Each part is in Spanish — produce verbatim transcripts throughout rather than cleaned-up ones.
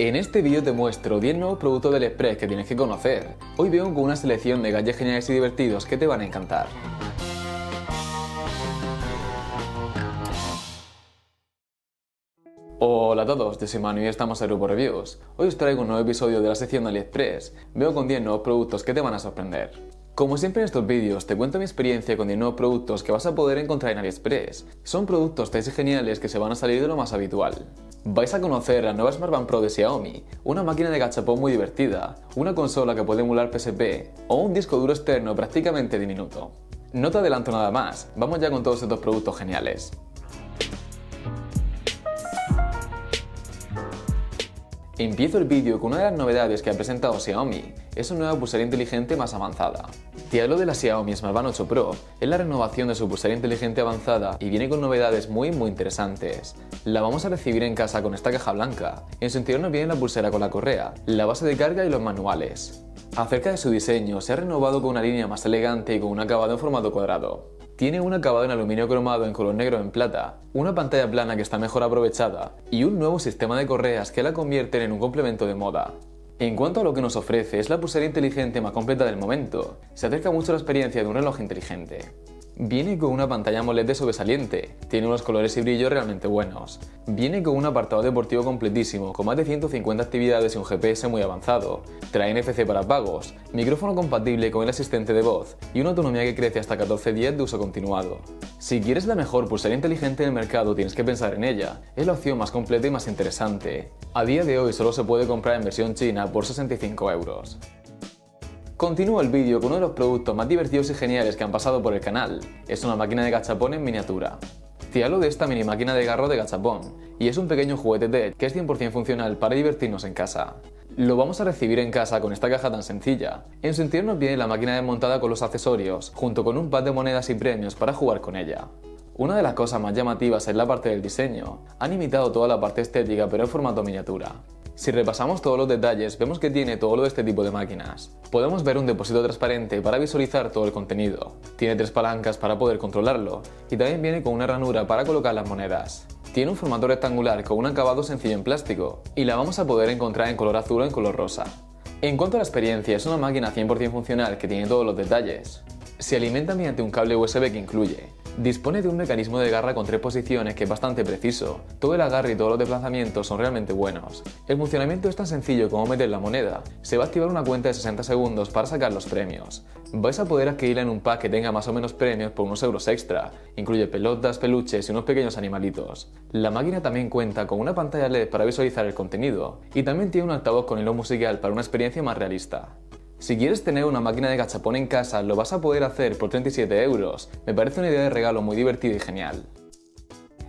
En este vídeo te muestro diez nuevos productos de Aliexpress que tienes que conocer. Hoy vengo con una selección de gadgets geniales y divertidos que te van a encantar. Hola a todos, yo soy Manu y estamos en Grupo Reviews. Hoy os traigo un nuevo episodio de la sección de Aliexpress. Vengo con diez nuevos productos que te van a sorprender. Como siempre en estos vídeos te cuento mi experiencia con diez nuevos productos que vas a poder encontrar en Aliexpress. Son productos tan geniales que se van a salir de lo más habitual. Vais a conocer la nueva SmartBand Pro de Xiaomi, una máquina de gachapón muy divertida, una consola que puede emular P S P o un disco duro externo prácticamente diminuto. No te adelanto nada más, vamos ya con todos estos productos geniales. Empiezo el vídeo con una de las novedades que ha presentado Xiaomi, es una nueva pulsera inteligente más avanzada. Te hablo de la Xiaomi SmartBand ocho Pro, es la renovación de su pulsera inteligente avanzada y viene con novedades muy muy interesantes. La vamos a recibir en casa con esta caja blanca, en su interior nos viene la pulsera con la correa, la base de carga y los manuales. Acerca de su diseño, se ha renovado con una línea más elegante y con un acabado en formato cuadrado. Tiene un acabado en aluminio cromado en color negro en plata, una pantalla plana que está mejor aprovechada y un nuevo sistema de correas que la convierten en un complemento de moda. En cuanto a lo que nos ofrece, es la pulsera inteligente más completa del momento, se acerca mucho a la experiencia de un reloj inteligente. Viene con una pantalla AMOLED de sobresaliente, tiene unos colores y brillos realmente buenos. Viene con un apartado deportivo completísimo, con más de ciento cincuenta actividades y un G P S muy avanzado. Trae N F C para pagos, micrófono compatible con el asistente de voz y una autonomía que crece hasta catorce días de uso continuado. Si quieres la mejor pulsera inteligente del mercado tienes que pensar en ella, es la opción más completa y más interesante. A día de hoy solo se puede comprar en versión china por sesenta y cinco euros. Continúo el vídeo con uno de los productos más divertidos y geniales que han pasado por el canal. Es una máquina de gachapón en miniatura. Te hablo de esta mini máquina de garro de gachapón, y es un pequeño juguete tech que es cien por cien funcional para divertirnos en casa. Lo vamos a recibir en casa con esta caja tan sencilla. En su interior nos viene la máquina desmontada con los accesorios, junto con un pack de monedas y premios para jugar con ella. Una de las cosas más llamativas es la parte del diseño. Han imitado toda la parte estética pero en formato miniatura. Si repasamos todos los detalles, vemos que tiene todo lo de este tipo de máquinas. Podemos ver un depósito transparente para visualizar todo el contenido. Tiene tres palancas para poder controlarlo y también viene con una ranura para colocar las monedas. Tiene un formato rectangular con un acabado sencillo en plástico y la vamos a poder encontrar en color azul o en color rosa. En cuanto a la experiencia, es una máquina cien por cien funcional que tiene todos los detalles. Se alimenta mediante un cable U S B que incluye. Dispone de un mecanismo de garra con tres posiciones que es bastante preciso. Todo el agarre y todos los desplazamientos son realmente buenos. El funcionamiento es tan sencillo como meter la moneda. Se va a activar una cuenta de sesenta segundos para sacar los premios. Vais a poder adquirirla en un pack que tenga más o menos premios por unos euros extra. Incluye pelotas, peluches y unos pequeños animalitos. La máquina también cuenta con una pantalla L E D para visualizar el contenido. Y también tiene un altavoz con hilo musical para una experiencia más realista. Si quieres tener una máquina de gachapón en casa, lo vas a poder hacer por treinta y siete euros. Me parece una idea de regalo muy divertida y genial.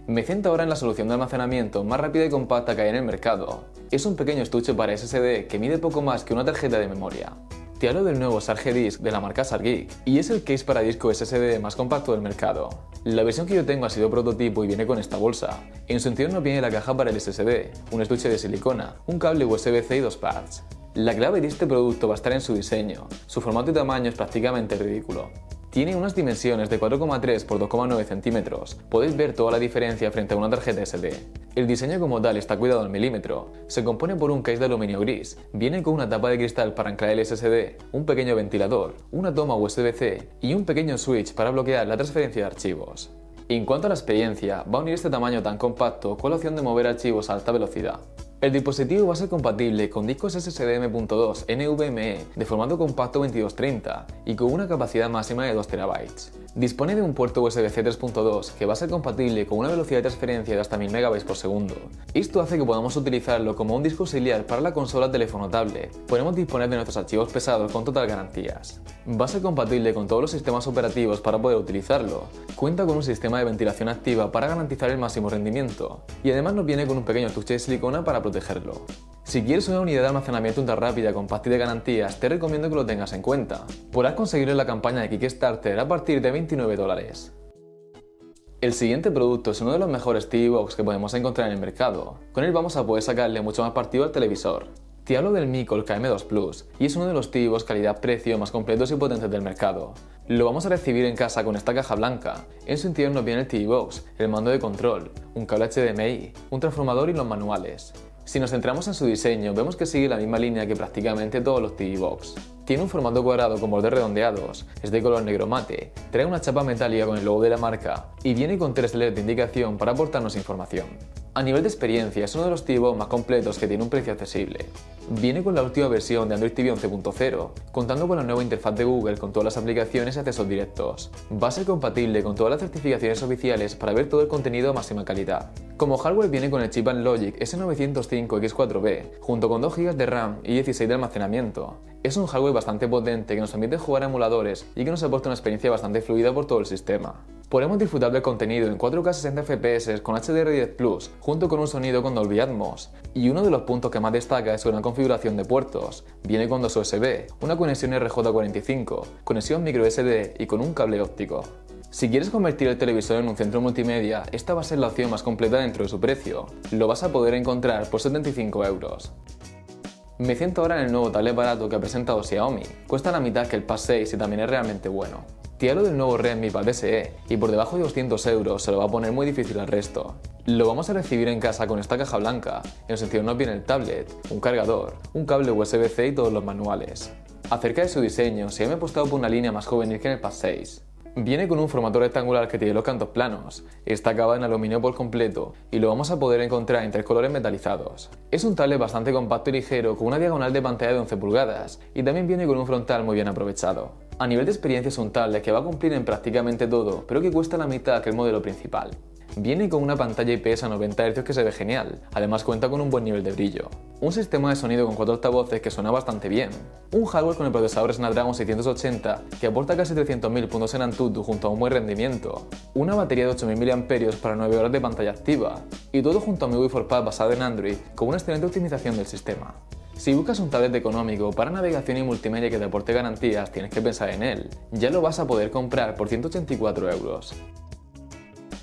Me centro ahora en la solución de almacenamiento más rápida y compacta que hay en el mercado. Es un pequeño estuche para S S D que mide poco más que una tarjeta de memoria. Te hablo del nuevo Sharge Disk de la marca Shargeek y es el case para disco S S D más compacto del mercado. La versión que yo tengo ha sido prototipo y viene con esta bolsa. En su interior no viene la caja para el S S D, un estuche de silicona, un cable U S B C y dos pads. La clave de este producto va a estar en su diseño, su formato y tamaño es prácticamente ridículo. Tiene unas dimensiones de cuatro coma tres por dos coma nueve centímetros, podéis ver toda la diferencia frente a una tarjeta S D. El diseño como tal está cuidado al milímetro, se compone por un case de aluminio gris, viene con una tapa de cristal para anclar el S S D, un pequeño ventilador, una toma U S B C y un pequeño switch para bloquear la transferencia de archivos. En cuanto a la experiencia, va a unir este tamaño tan compacto con la opción de mover archivos a alta velocidad. El dispositivo va a ser compatible con discos S S D M punto dos N V M E de formato compacto veintidós treinta y con una capacidad máxima de dos terabytes. Dispone de un puerto U S B C tres punto dos que va a ser compatible con una velocidad de transferencia de hasta mil megabytes por segundo. Esto hace que podamos utilizarlo como un disco auxiliar para la consola teléfono tablet. Podemos disponer de nuestros archivos pesados con total garantías. Va a ser compatible con todos los sistemas operativos para poder utilizarlo. Cuenta con un sistema de ventilación activa para garantizar el máximo rendimiento y además nos viene con un pequeño estuche de silicona para protegerlo. Si quieres una unidad de almacenamiento ultra rápida con packs de garantías, te recomiendo que lo tengas en cuenta. Podrás conseguirlo en la campaña de Kickstarter a partir de veintinueve dólares. El siguiente producto es uno de los mejores T V Box que podemos encontrar en el mercado. Con él vamos a poder sacarle mucho más partido al televisor. Te hablo del MECOOL K M dos Plus y es uno de los T V Box calidad-precio más completos y potentes del mercado. Lo vamos a recibir en casa con esta caja blanca. En su interior nos viene el T V Box, el mando de control, un cable H D M I, un transformador y los manuales. Si nos centramos en su diseño, vemos que sigue la misma línea que prácticamente todos los T V Box. Tiene un formato cuadrado con bordes redondeados, es de color negro mate, trae una chapa metálica con el logo de la marca y viene con tres L E D de indicación para aportarnos información. A nivel de experiencia, es uno de los T V Box más completos que tiene un precio accesible. Viene con la última versión de Android T V once punto cero, contando con la nueva interfaz de Google con todas las aplicaciones y accesos directos. Va a ser compatible con todas las certificaciones oficiales para ver todo el contenido a máxima calidad. Como hardware viene con el chip Amlogic S novecientos cinco X cuatro B, junto con dos gigas de RAM y dieciséis de almacenamiento. Es un hardware bastante potente que nos permite jugar a emuladores y que nos aporta una experiencia bastante fluida por todo el sistema. Podemos disfrutar del contenido en cuatro K sesenta F P S con H D R diez plus, junto con un sonido con Dolby Atmos, y uno de los puntos que más destaca es su gran configuración de puertos. Viene con dos U S B, una conexión R J cuarenta y cinco, conexión microSD y con un cable óptico. Si quieres convertir el televisor en un centro multimedia, esta va a ser la opción más completa dentro de su precio. Lo vas a poder encontrar por setenta y cinco euros. Me siento ahora en el nuevo tablet barato que ha presentado Xiaomi. Cuesta la mitad que el Pad seis y también es realmente bueno. Te hablo del nuevo Redmi Pad S E y por debajo de doscientos euros se lo va a poner muy difícil al resto. Lo vamos a recibir en casa con esta caja blanca, en su interior nos viene el tablet, un cargador, un cable U S B C y todos los manuales. Acerca de su diseño, se ha apostado por una línea más juvenil que en el Pad seis. Viene con un formato rectangular que tiene los cantos planos, está acabado en aluminio por completo y lo vamos a poder encontrar en tres colores metalizados. Es un tablet bastante compacto y ligero con una diagonal de pantalla de once pulgadas y también viene con un frontal muy bien aprovechado. A nivel de experiencia es un tablet que va a cumplir en prácticamente todo, pero que cuesta la mitad que el modelo principal. Viene con una pantalla I P S a noventa hercios que se ve genial, además cuenta con un buen nivel de brillo. Un sistema de sonido con cuatro altavoces que suena bastante bien. Un hardware con el procesador Snapdragon seiscientos ochenta que aporta casi trescientos mil puntos en AnTuTu junto a un buen rendimiento. Una batería de ocho mil miliamperios hora para nueve horas de pantalla activa. Y todo junto a M I U I basada en Android con una excelente optimización del sistema. Si buscas un tablet económico para navegación y multimedia que te aporte garantías, tienes que pensar en él. Ya lo vas a poder comprar por ciento ochenta y cuatro euros.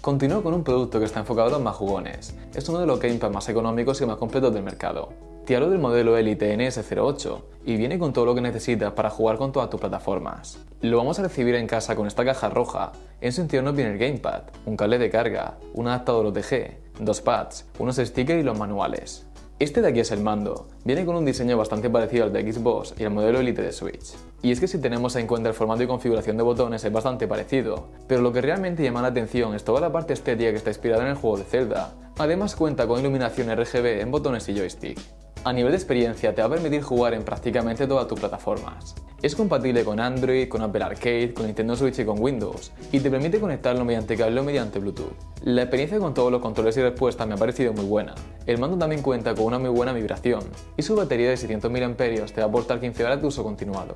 Continúo con un producto que está enfocado a los más jugones. Es uno de los gamepads más económicos y más completos del mercado. Te hablo del modelo Elite N S cero ocho y viene con todo lo que necesitas para jugar con todas tus plataformas. Lo vamos a recibir en casa con esta caja roja. En su interior nos viene el gamepad, un cable de carga, un adaptador O T G, dos pads, unos stickers y los manuales. Este de aquí es el mando, viene con un diseño bastante parecido al de Xbox y al modelo Elite de Switch. Y es que si tenemos en cuenta el formato y configuración de botones es bastante parecido, pero lo que realmente llama la atención es toda la parte estética que está inspirada en el juego de Zelda. Además cuenta con iluminación R G B en botones y joystick. A nivel de experiencia te va a permitir jugar en prácticamente todas tus plataformas. Es compatible con Android, con Apple Arcade, con Nintendo Switch y con Windows, y te permite conectarlo mediante cable o mediante Bluetooth. La experiencia con todos los controles y respuestas me ha parecido muy buena. El mando también cuenta con una muy buena vibración, y su batería de seiscientos miliamperios hora te va a aportar quince horas de uso continuado.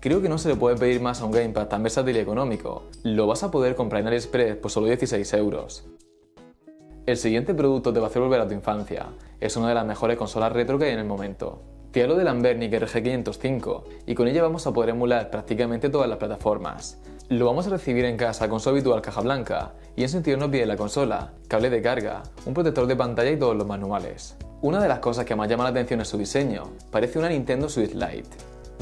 Creo que no se le puede pedir más a un gamepad tan versátil y económico. Lo vas a poder comprar en Aliexpress por solo dieciséis euros. El siguiente producto te va a hacer volver a tu infancia. Es una de las mejores consolas retro que hay en el momento. Te hablo del Ambernic R G quinientos cinco y con ella vamos a poder emular prácticamente todas las plataformas. Lo vamos a recibir en casa con su habitual caja blanca y en su interior nos pide la consola, cable de carga, un protector de pantalla y todos los manuales. Una de las cosas que más llama la atención es su diseño, parece una Nintendo Switch Lite.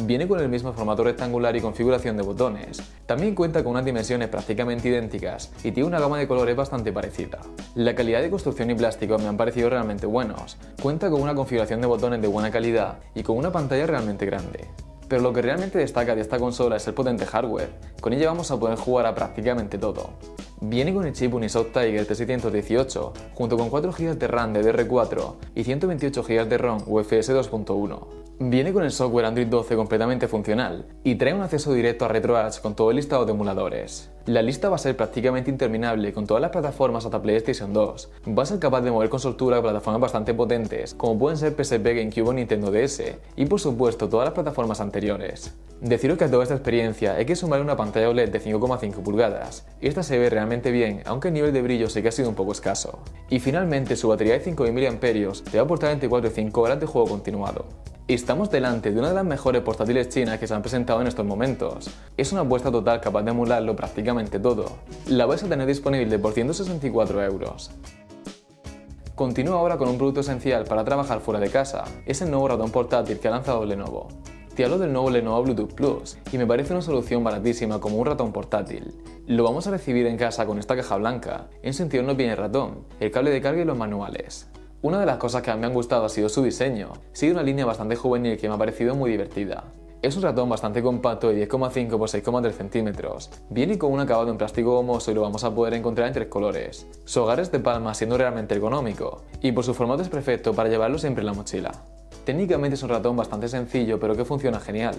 Viene con el mismo formato rectangular y configuración de botones. También cuenta con unas dimensiones prácticamente idénticas y tiene una gama de colores bastante parecida. La calidad de construcción y plástico me han parecido realmente buenos. Cuenta con una configuración de botones de buena calidad y con una pantalla realmente grande. Pero lo que realmente destaca de esta consola es el potente hardware. Con ella vamos a poder jugar a prácticamente todo. Viene con el chip Unisoc Tiger T seiscientos dieciocho, junto con cuatro gigas de RAM D D R cuatro y ciento veintiocho gigas de ROM U F S dos punto uno. Viene con el software Android doce completamente funcional y trae un acceso directo a RetroArch con todo el listado de emuladores. La lista va a ser prácticamente interminable con todas las plataformas hasta PlayStation dos. Va a ser capaz de mover con soltura plataformas bastante potentes como pueden ser P S P, GameCube o Nintendo D S y por supuesto todas las plataformas anteriores. Deciros que a toda esta experiencia hay que sumar una pantalla O L E D de cinco coma cinco pulgadas y esta se ve realmente bien, aunque el nivel de brillo sí que ha sido un poco escaso. Y finalmente su batería de cinco mil miliamperios hora te va a aportar entre cuatro y cinco horas de juego continuado. Estamos delante de una de las mejores portátiles chinas que se han presentado en estos momentos. Es una apuesta total capaz de emularlo prácticamente todo. La vais a tener disponible por ciento sesenta y cuatro euros. Continúo ahora con un producto esencial para trabajar fuera de casa. Es el nuevo ratón portátil que ha lanzado Lenovo. Te hablo del nuevo Lenovo Bluetooth Plus y me parece una solución baratísima como un ratón portátil. Lo vamos a recibir en casa con esta caja blanca. En su interior no viene el ratón, el cable de carga y los manuales. Una de las cosas que a mí me han gustado ha sido su diseño. Sigue una línea bastante juvenil que me ha parecido muy divertida. Es un ratón bastante compacto de diez coma cinco por seis coma tres centímetros. Viene con un acabado en plástico gomoso y lo vamos a poder encontrar en tres colores. Su hogar es de palma, siendo realmente ergonómico, y por su formato es perfecto para llevarlo siempre en la mochila. Técnicamente es un ratón bastante sencillo pero que funciona genial.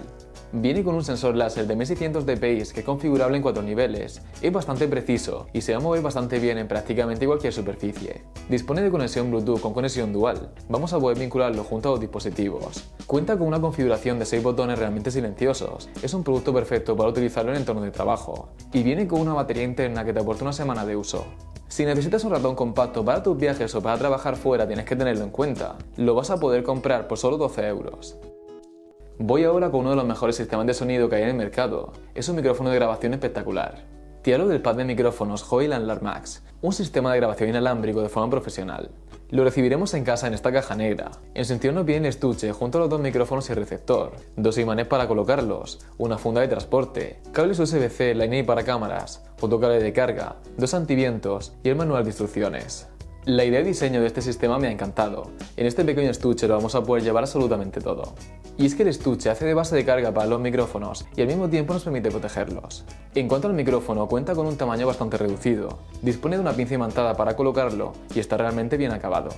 Viene con un sensor láser de mil seiscientos dpi que es configurable en cuatro niveles, es bastante preciso y se va a mover bastante bien en prácticamente cualquier superficie. Dispone de conexión Bluetooth con conexión dual, vamos a poder vincularlo junto a los dispositivos. Cuenta con una configuración de seis botones realmente silenciosos, es un producto perfecto para utilizarlo en entornos de trabajo. Y viene con una batería interna que te aporta una semana de uso. Si necesitas un ratón compacto para tus viajes o para trabajar fuera tienes que tenerlo en cuenta, lo vas a poder comprar por solo doce euros. Voy ahora con uno de los mejores sistemas de sonido que hay en el mercado, es un micrófono de grabación espectacular. Te hablo del pad de micrófonos Hoyle and Lar Max, un sistema de grabación inalámbrico de forma profesional. Lo recibiremos en casa en esta caja negra. En su interior nos viene el estuche junto a los dos micrófonos y el receptor, dos imanes para colocarlos, una funda de transporte, cables U S B C, Lightning para cámaras, otro cable de carga, dos antivientos y el manual de instrucciones. La idea de diseño de este sistema me ha encantado, en este pequeño estuche lo vamos a poder llevar absolutamente todo. Y es que el estuche hace de base de carga para los micrófonos y al mismo tiempo nos permite protegerlos. En cuanto al micrófono, cuenta con un tamaño bastante reducido, dispone de una pinza imantada para colocarlo y está realmente bien acabado.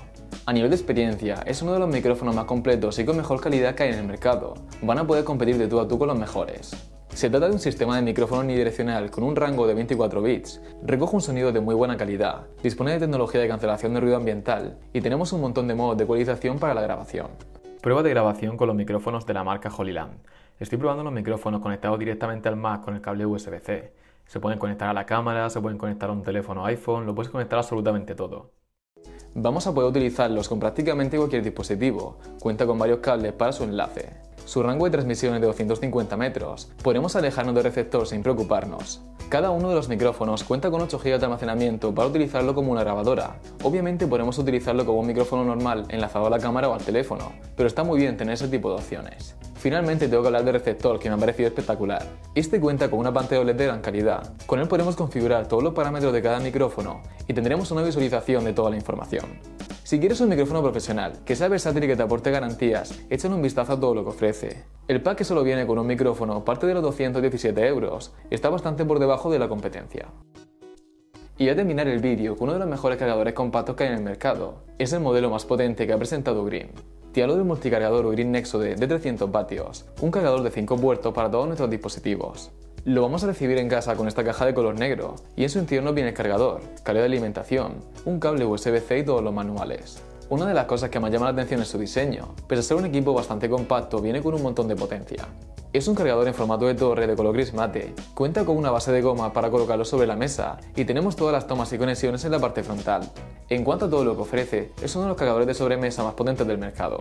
A nivel de experiencia, es uno de los micrófonos más completos y con mejor calidad que hay en el mercado, van a poder competir de tú a tú con los mejores. Se trata de un sistema de micrófono unidireccional con un rango de veinticuatro bits, recoge un sonido de muy buena calidad, dispone de tecnología de cancelación de ruido ambiental y tenemos un montón de modos de ecualización para la grabación. Prueba de grabación con los micrófonos de la marca Holyland. Estoy probando los micrófonos conectados directamente al Mac con el cable U S B C. Se pueden conectar a la cámara, se pueden conectar a un teléfono iPhone, lo puedes conectar absolutamente todo. Vamos a poder utilizarlos con prácticamente cualquier dispositivo, cuenta con varios cables para su enlace. Su rango de transmisión es de doscientos cincuenta metros, podemos alejarnos del receptor sin preocuparnos. Cada uno de los micrófonos cuenta con ocho gigas de almacenamiento para utilizarlo como una grabadora. Obviamente podemos utilizarlo como un micrófono normal enlazado a la cámara o al teléfono, pero está muy bien tener ese tipo de opciones. Finalmente tengo que hablar del receptor que me ha parecido espectacular. Este cuenta con una pantalla O L E D de gran calidad, con él podemos configurar todos los parámetros de cada micrófono y tendremos una visualización de toda la información. Si quieres un micrófono profesional, que sea versátil y que te aporte garantías, échale un vistazo a todo lo que ofrece. El pack que solo viene con un micrófono parte de los doscientos diecisiete euros, está bastante por debajo de la competencia. Y voy a terminar el vídeo con uno de los mejores cargadores compactos que hay en el mercado. Es el modelo más potente que ha presentado Green. Te hablo del multicargador Green Nexo D de trescientos vatios, un cargador de cinco puertos para todos nuestros dispositivos. Lo vamos a recibir en casa con esta caja de color negro, y en su interior viene el cargador, cable de alimentación, un cable U S B C y todos los manuales. Una de las cosas que más llama la atención es su diseño, pese a ser un equipo bastante compacto viene con un montón de potencia. Es un cargador en formato de torre de color gris mate, cuenta con una base de goma para colocarlo sobre la mesa y tenemos todas las tomas y conexiones en la parte frontal. En cuanto a todo lo que ofrece, es uno de los cargadores de sobremesa más potentes del mercado.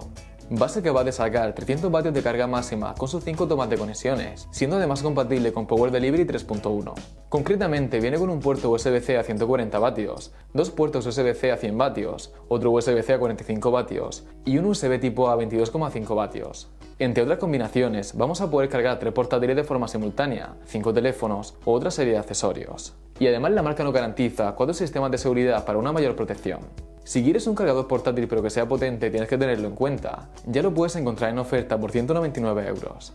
Base que va a sacar trescientos vatios de carga máxima con sus cinco tomas de conexiones, siendo además compatible con Power Delivery tres punto uno. Concretamente viene con un puerto U S B C a ciento cuarenta vatios, dos puertos U S B C a cien vatios, otro U S B C a cuarenta y cinco vatios y un U S B tipo A a veintidós coma cinco vatios. Entre otras combinaciones, vamos a poder cargar tres portátiles de forma simultánea, cinco teléfonos u otra serie de accesorios. Y además la marca nos garantiza cuatro sistemas de seguridad para una mayor protección. Si quieres un cargador portátil pero que sea potente tienes que tenerlo en cuenta, ya lo puedes encontrar en oferta por ciento noventa y nueve euros.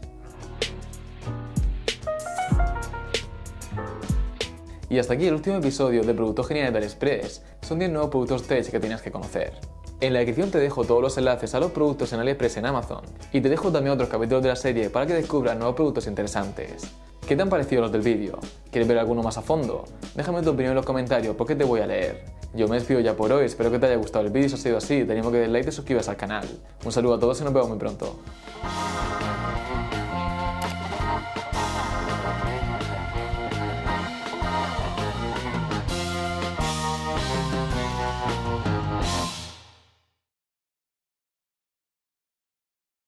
Y hasta aquí el último episodio de Productos Geniales de Aliexpress, son diez nuevos productos tech que tienes que conocer. En la descripción te dejo todos los enlaces a los productos en Aliexpress en Amazon, y te dejo también otros capítulos de la serie para que descubras nuevos productos interesantes. ¿Qué te han parecido los del vídeo? ¿Quieres ver alguno más a fondo? Déjame tu opinión en los comentarios porque te voy a leer. Yo me despido ya por hoy, espero que te haya gustado el vídeo, si ha sido así te animo a que des like y te suscribas al canal. Un saludo a todos y nos vemos muy pronto.